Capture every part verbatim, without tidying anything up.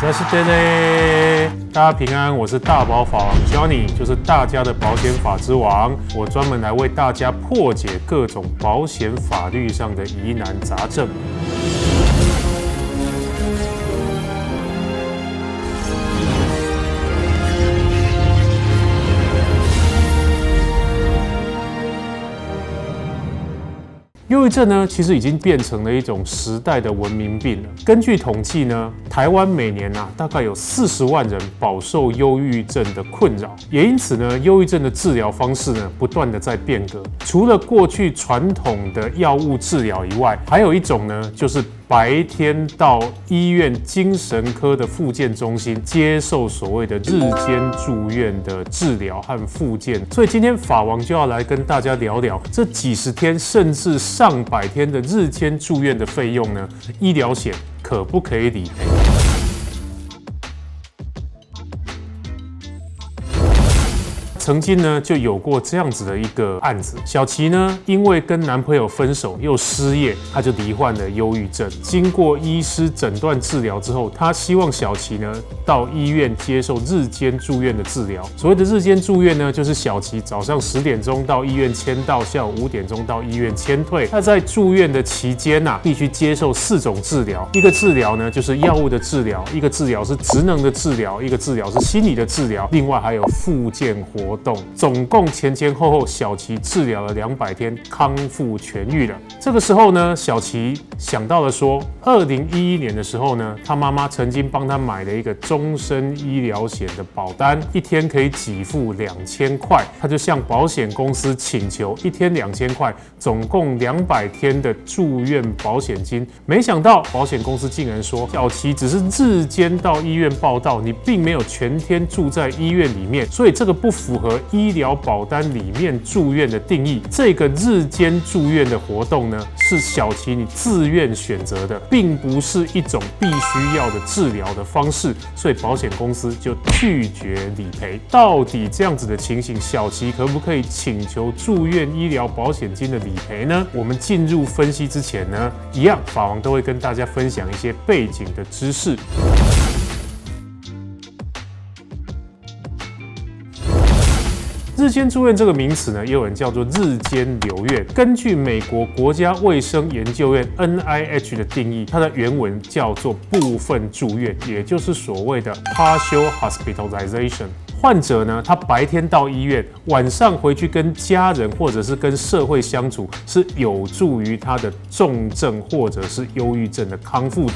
则是对嘞，大家平安，我是大保法王 Johnny， 就是大家的保险法之王。我专门来为大家破解各种保险法律上的疑难杂症。 忧郁症呢，其实已经变成了一种时代的文明病了。根据统计呢，台湾每年啊，大概有四十万人饱受忧郁症的困扰，也因此呢，忧郁症的治疗方式呢，不断的在变革。除了过去传统的药物治疗以外，还有一种呢，就是 白天到医院精神科的复健中心接受所谓的日间住院的治疗和复健，所以今天法王就要来跟大家聊聊这几十天甚至上百天的日间住院的费用呢，医疗险可不可以理赔？ 曾经呢，就有过这样子的一个案子。小琪呢，因为跟男朋友分手又失业，她就罹患了忧郁症。经过医师诊断治疗之后，她希望小琪呢到医院接受日间住院的治疗。所谓的日间住院呢，就是小琪早上十点钟到医院签到，下午五点钟到医院签退。那在住院的期间呐、啊，必须接受四种治疗。一个治疗呢就是药物的治疗，一个治疗是职能的治疗，一个治疗是心理的治疗，另外还有复健活动。 总共前前后后，小琪治疗了两百天，康复痊愈了。这个时候呢，小琪想到了说，二零一一年的时候呢，她妈妈曾经帮她买了一个终身医疗险的保单，一天可以给付两千块。她就向保险公司请求一天两千块，总共两百天的住院保险金。没想到保险公司竟然说，小琪只是日间到医院报到，你并没有全天住在医院里面，所以这个不符合 和医疗保单里面住院的定义，这个日间住院的活动呢，是小琪你自愿选择的，并不是一种必须要的治疗的方式，所以保险公司就拒绝理赔。到底这样子的情形，小琪可不可以请求住院医疗保险金的理赔呢？我们进入分析之前呢，一样法王都会跟大家分享一些背景的知识。 日间住院这个名词呢，也有人叫做日间留院。根据美国国家卫生研究院 （N I H） 的定义，它的原文叫做部分住院，也就是所谓的 partial hospitalization。 患者呢，他白天到医院，晚上回去跟家人或者是跟社会相处，是有助于他的重症或者是忧郁症的康复的。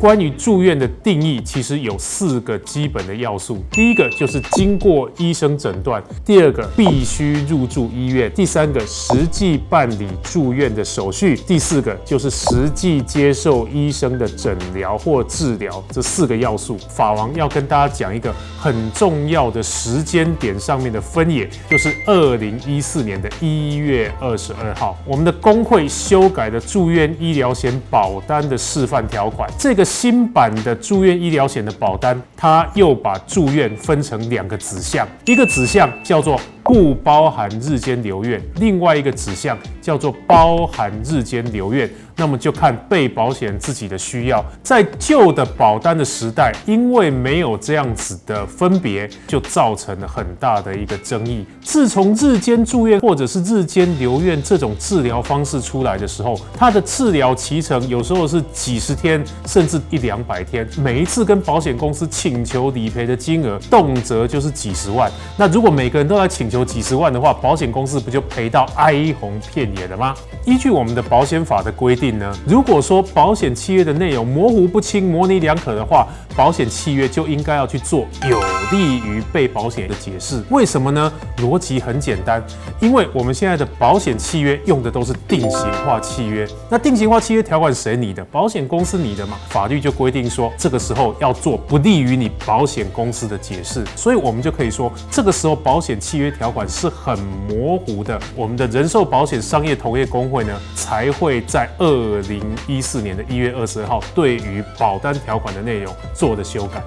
关于住院的定义，其实有四个基本的要素。第一个就是经过医生诊断，第二个必须入住医院，第三个实际办理住院的手续，第四个就是实际接受医生的诊疗或治疗。这四个要素，法王要跟大家讲一个很重要的时间点上面的分野，就是二零一四年的一月二十二号，我们的工会修改的住院医疗险保单的示范条款，这个 新版的住院医疗险的保单，它又把住院分成两个子项，一个子项叫做 不包含日间留院，另外一个指向叫做包含日间留院，那么就看被保险人自己的需要。在旧的保单的时代，因为没有这样子的分别，就造成了很大的一个争议。自从日间住院或者是日间留院这种治疗方式出来的时候，它的治疗期程有时候是几十天，甚至一两百天。每一次跟保险公司请求理赔的金额，动辄就是几十万。那如果每个人都来请求 几十万的话，保险公司不就赔到哀鸿遍野了吗？依据我们的保险法的规定呢，如果说保险契约的内容模糊不清、模棱两可的话，保险契约就应该要去做有利于被保险的解释。为什么呢？逻辑很简单，因为我们现在的保险契约用的都是定型化契约。那定型化契约条款谁拟的？保险公司拟的嘛。法律就规定说，这个时候要做不利于你保险公司的解释，所以我们就可以说，这个时候保险契约条 条款是很模糊的，我们的人寿保险商业同业公会呢，才会在二零一四年的一月二十二号对于保单条款的内容做的修改。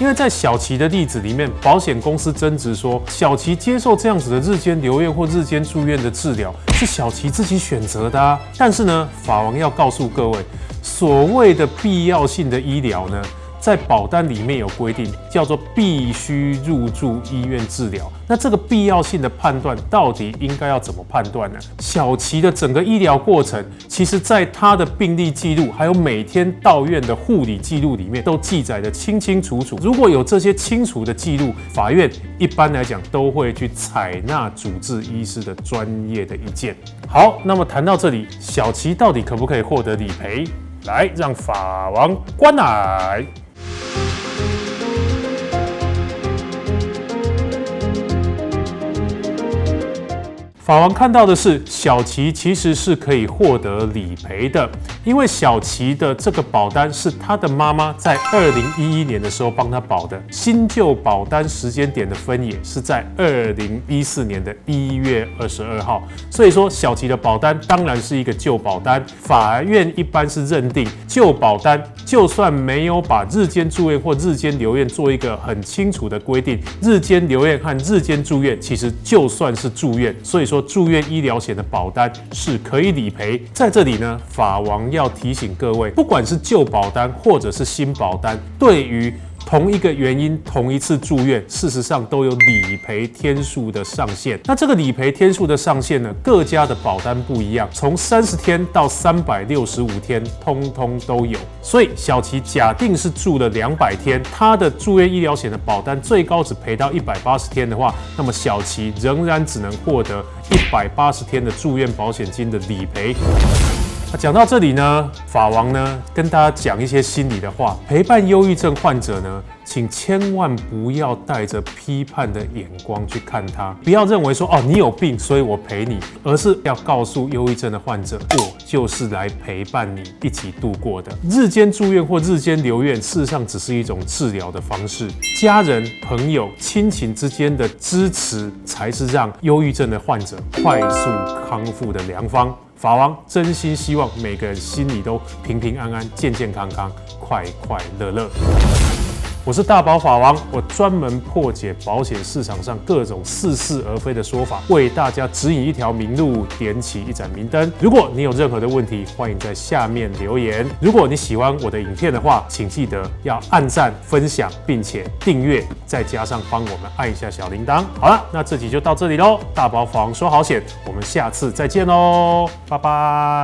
因为在小期的例子里面，保险公司争执说，小期接受这样子的日间留院或日间住院的治疗是小期自己选择的啊。但是呢，法王要告诉各位，所谓的必要性的医疗呢，在保单里面有规定，叫做必须入住医院治疗。那这个必要性的判断到底应该要怎么判断呢？小期的整个医疗过程，其实在他的病历记录，还有每天到院的护理记录里面，都记载得清清楚楚。如果有这些清楚的记录，法院一般来讲都会去采纳主治医师的专业的意见。好，那么谈到这里，小期到底可不可以获得理赔？来，让法王观来。 法王看到的是，小期其实是可以获得理赔的，因为小期的这个保单是他的妈妈在二零一一年的时候帮他保的，新旧保单时间点的分野是在二零一四年的一月二十二号，所以说小期的保单当然是一个旧保单。法院一般是认定旧保单就算没有把日间住院或日间留院做一个很清楚的规定，日间留院和日间住院其实就算是住院，所以说。 说住院医疗险的保单是可以理赔，在这里呢，法王要提醒各位，不管是旧保单或者是新保单，对于同一个原因、同一次住院，事实上都有理赔天数的上限。那这个理赔天数的上限呢，各家的保单不一样，从三十天到三百六十五天，通通都有。所以小期假定是住了两百天，他的住院医疗险的保单最高只赔到一百八十天的话，那么小期仍然只能获得一百八十天的住院保险金的理赔。 讲到这里呢，法王呢跟大家讲一些心理的话。陪伴忧郁症患者呢，请千万不要带着批判的眼光去看他，不要认为说哦你有病，所以我陪你，而是要告诉忧郁症的患者，我就是来陪伴你一起度过的。日间住院或日间留院，事实上只是一种治疗的方式，家人、朋友、亲情之间的支持，才是让忧郁症的患者快速康复的良方。 法王真心希望每个人心里都平平安安、健健康康、快快乐乐。我是大保法王，我专门破解保险市场上各种似是而非的说法，为大家指引一条明路，点起一盏明灯。如果你有任何的问题，欢迎在下面留言。如果你喜欢我的影片的话，请记得要按赞、分享，并且订阅，再加上帮我们按一下小铃铛。好了，那这集就到这里喽。大保法王说好险，我们下次再见喽，拜拜。